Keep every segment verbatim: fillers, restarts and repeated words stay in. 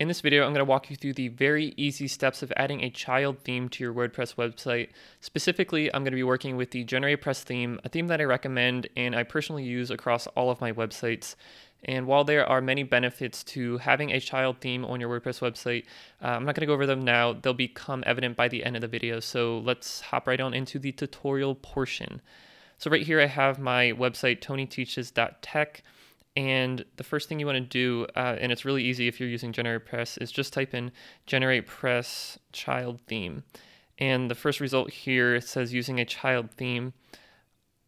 In this video, I'm going to walk you through the very easy steps of adding a child theme to your WordPress website. Specifically, I'm going to be working with the GeneratePress theme, a theme that I recommend and I personally use across all of my websites. And while there are many benefits to having a child theme on your WordPress website, uh, I'm not going to go over them now. They'll become evident by the end of the video. So let's hop right on into the tutorial portion. So right here, I have my website, tony teaches dot tech. And the first thing you want to do, uh, and it's really easy if you're using GeneratePress, is just type in GeneratePress child theme. And the first result here, it says using a child theme.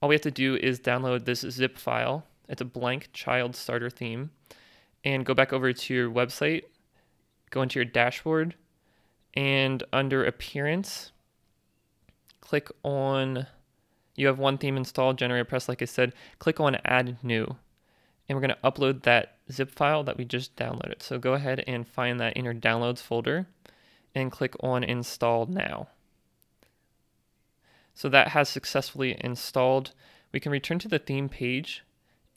All we have to do is download this zip file. It's a blank child starter theme. And go back over to your website, go into your dashboard, and under Appearance, click on, you have one theme installed, GeneratePress, like I said, click on Add New. And we're going to upload that zip file that we just downloaded. So go ahead and find that in your downloads folder and click on Install Now. So that has successfully installed. We can return to the theme page,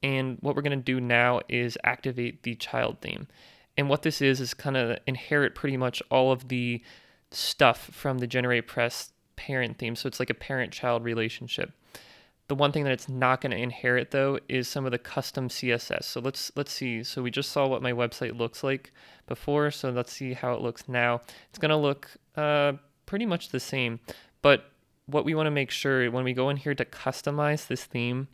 and what we're going to do now is activate the child theme. And what this is is kind of inherit pretty much all of the stuff from the GeneratePress parent theme. So it's like a parent-child relationship. The one thing that it's not going to inherit, though, is some of the custom C S S. So let's let's see. So we just saw what my website looks like before, so let's see how it looks now. It's going to look uh, pretty much the same, but what we want to make sure, when we go in here to customize this theme,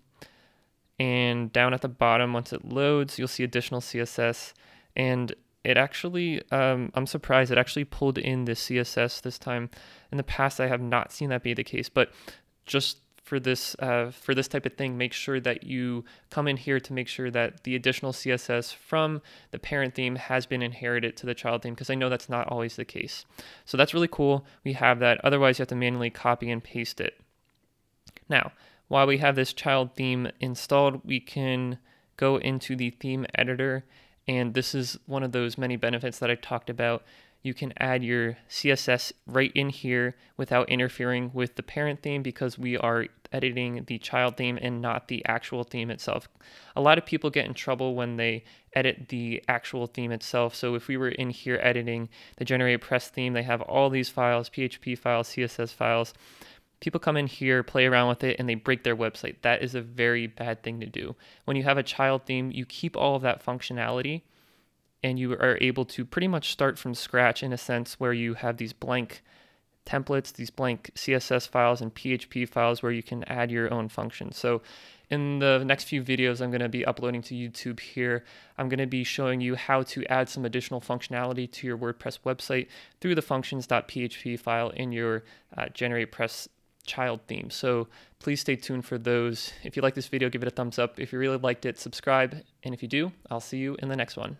and down at the bottom, once it loads, you'll see additional C S S, and it actually, um, I'm surprised, it actually pulled in the C S S this time. In the past, I have not seen that be the case, but just for this uh, for this type of thing, make sure that you come in here to make sure that the additional C S S from the parent theme has been inherited to the child theme, because I know that's not always the case. So that's really cool. We have that. Otherwise, you have to manually copy and paste it. Now, while we have this child theme installed, we can go into the theme editor, and this is one of those many benefits that I talked about. You can add your C S S right in here without interfering with the parent theme, because we are editing the child theme and not the actual theme itself. A lot of people get in trouble when they edit the actual theme itself. So if we were in here editing the GeneratePress theme, they have all these files, P H P files, C S S files. People come in here, play around with it, and they break their website. That is a very bad thing to do. When you have a child theme, you keep all of that functionality, and you are able to pretty much start from scratch, in a sense, where you have these blank templates, these blank C S S files and P H P files where you can add your own functions. So in the next few videos I'm going to be uploading to YouTube here, I'm going to be showing you how to add some additional functionality to your WordPress website through the functions.php file in your uh, GeneratePress child theme. So please stay tuned for those. If you like this video, give it a thumbs up. If you really liked it, subscribe. And if you do, I'll see you in the next one.